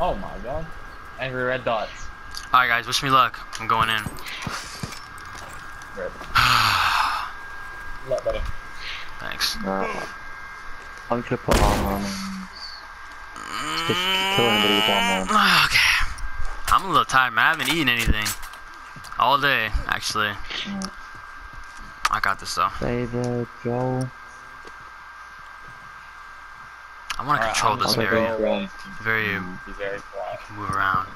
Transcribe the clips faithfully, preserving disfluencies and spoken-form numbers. Oh my god. Angry red dots. Alright guys, wish me luck. I'm going in. Rip. Luck, buddy. Thanks. Uh, I'm gonna put armor on. Just kill anybody with armor on. Okay. I'm a little tired, man. I haven't eaten anything. All day, actually. Mm. I got this though. Favor, Joel. I want to right, control I'm this area. Around. Very, mm, very move around.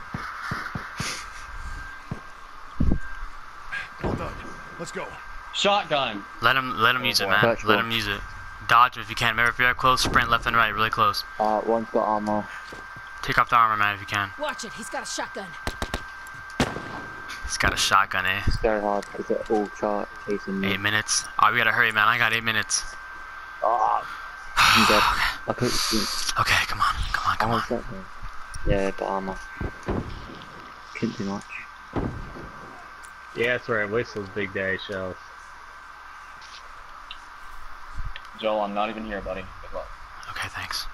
All done. Let's go. Shotgun. Let him, let him oh, use boy. it, man. Let him use it. Dodge him if you can. Remember, if you're close, sprint left and right, really close. Uh, one's got armor. Take off the armor, man, if you can. Watch it. He's got a shotgun. He's got a shotgun, eh? It's very hard because they're all chart chasing me. Eight minutes. Oh, we gotta hurry, man. I got eight minutes. Ah. Oh. Okay, come on, come on, come on. That, yeah, but armor. Couldn't do much. Yeah, that's right. Whistle's big day shells. Joel, I'm not even here, buddy. Good luck. Okay, thanks.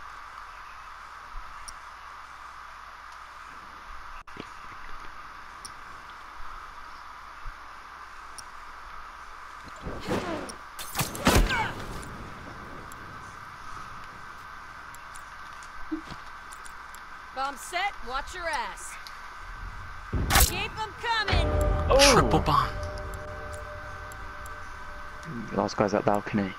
Bomb set, watch your ass. Keep them coming. Oh. Triple bomb. The last guy's at balcony.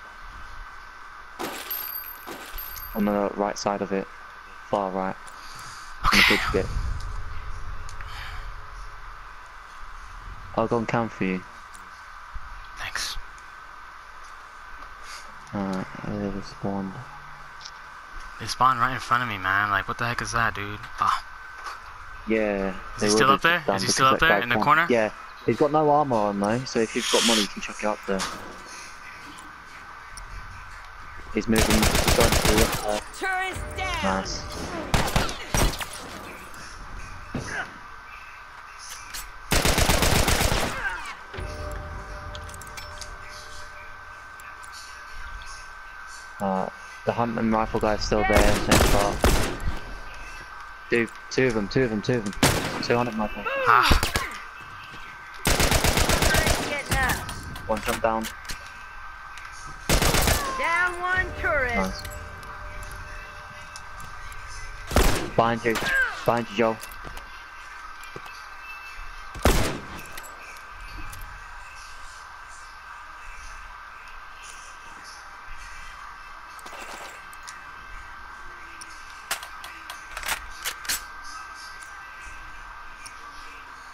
On the right side of it. Far right. Okay. On the big bit. I'll go and camp for you. Thanks. Alright, they've spawned. They spawned right in front of me, man. Like, what the heck is that, dude? Oh. Yeah. Is he still up there? Is he still up there in the corner? Yeah. He's got no armor on, though, so if you've got money, you can chuck it up there. He's moving. He's going through it. Turret's down. Nice. Alright. The hunting rifle guy's still there, same far. Dude, two of them, two of them, two of them. Two hunting rifle. Ah. One jump down. Down one turret. Nice. Behind you, behind you, Joel.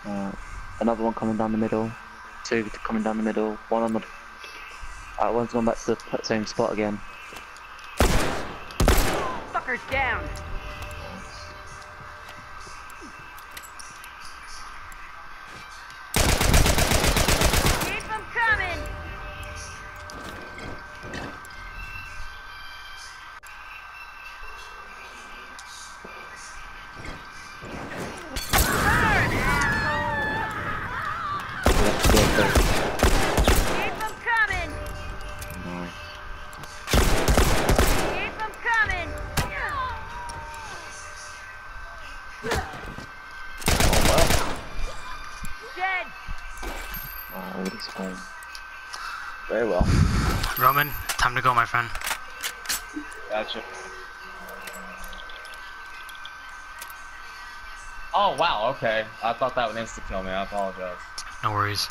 Uh, another one coming down the middle, two coming down the middle, one on the... Uh, one's gone back to the same spot again. Fucker's down! Keep them coming! Very well. Roman, time to go, my friend. Gotcha. Oh, wow, okay. I thought that would insta-kill me. I apologize. No worries.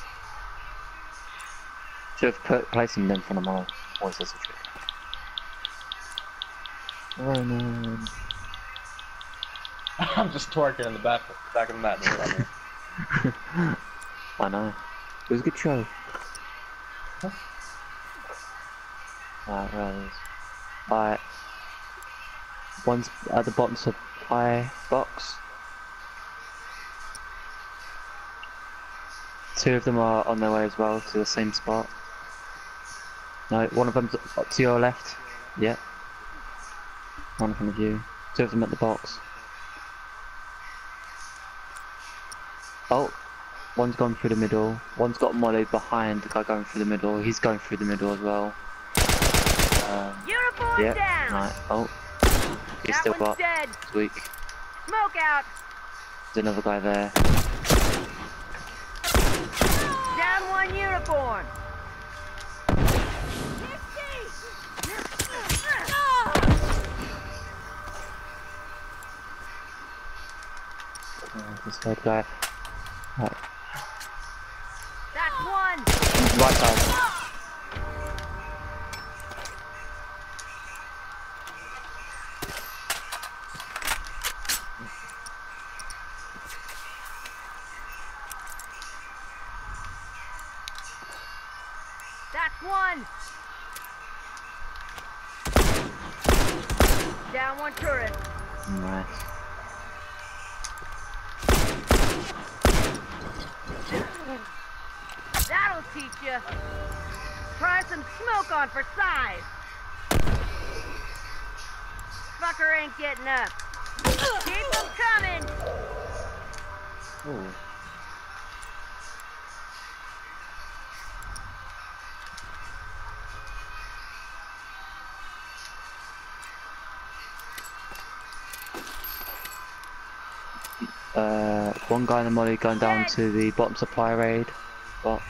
Should have put placing them from the mall. Always is a trick. Roman. I'm just twerking in the back, back of the mat. I, I know. It was a good show. Huh? Alright, brothers. Alright. One's at the bottom supply box. Two of them are on their way as well to the same spot. No, one of them's up to your left. Yep. One of them is you. Two of them at the box. Oh. One's gone through the middle, one's got Molly behind the guy going through the middle, he's going through the middle as well. Um, Uniform yep. down! Right. Oh, he's that still got. He's weak. Smoke out. There's another guy there. Down one uniform. Oh, this third guy. Right. That's one. He's right side. That's one. Down one turret. Nice. That'll teach you. Try some smoke on for size. Fucker ain't getting up. Keep them coming. Ooh. Uh, one guy in the molly going down to the bottom supply raid box,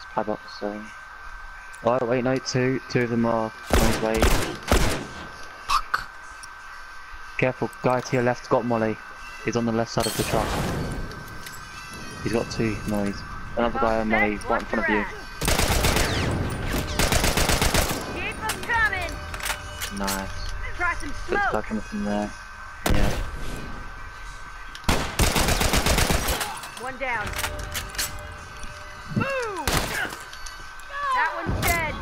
supply box. So, oh wait, no, two, two of them are on his way. Fuck! Careful, guy to your left got molly. He's on the left side of the truck. He's got two mollies. Another guy on molly right in front of you. Keep them coming. Nice. Try some smoke. Looks like nothing there. Yeah. One down. Boom! No! That one's dead.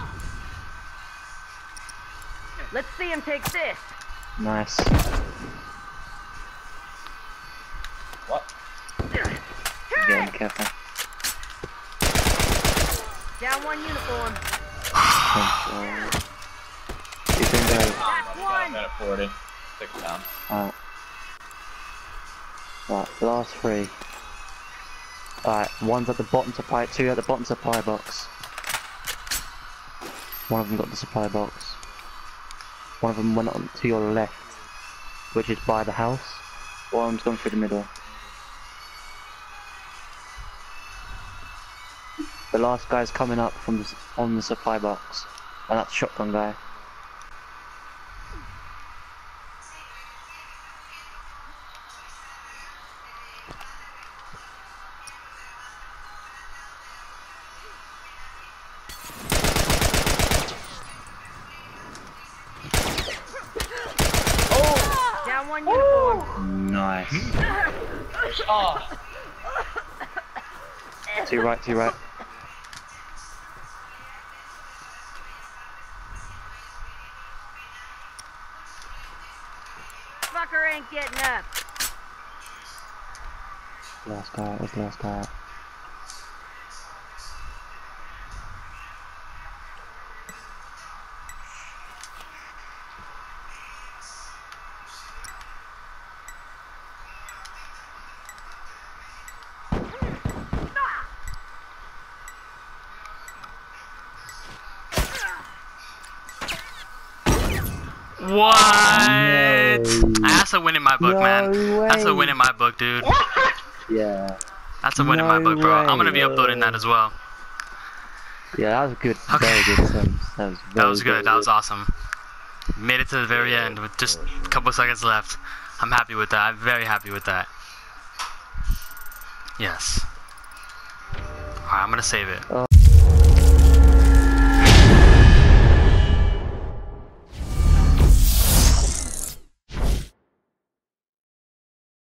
Let's see him take this. Nice. What? Again, careful. Down one uniform. He's in there. That's one. I'm at forty. Six down. Alright. Right, last three. Alright, one's at the bottom supply, two at the bottom supply box. One of them got the supply box. One of them went on to your left, which is by the house. One's gone through the middle. The last guy's coming up from the, on the supply box, and that's the shotgun guy. Nice. Oh. To your right, to your right. Fucker ain't getting up. Last guy, it's last guy. What? No. That's a win in my book, no man. Way. That's a win in my book, dude. Yeah. That's a win no in my book, bro. Way. I'm gonna be uploading that as well. Yeah, that was good. Okay. Very good. That was, very that was good. good. That was awesome. Made it to the very end with just a couple seconds left. I'm happy with that. I'm very happy with that. Yes. Alright, I'm gonna save it. Oh.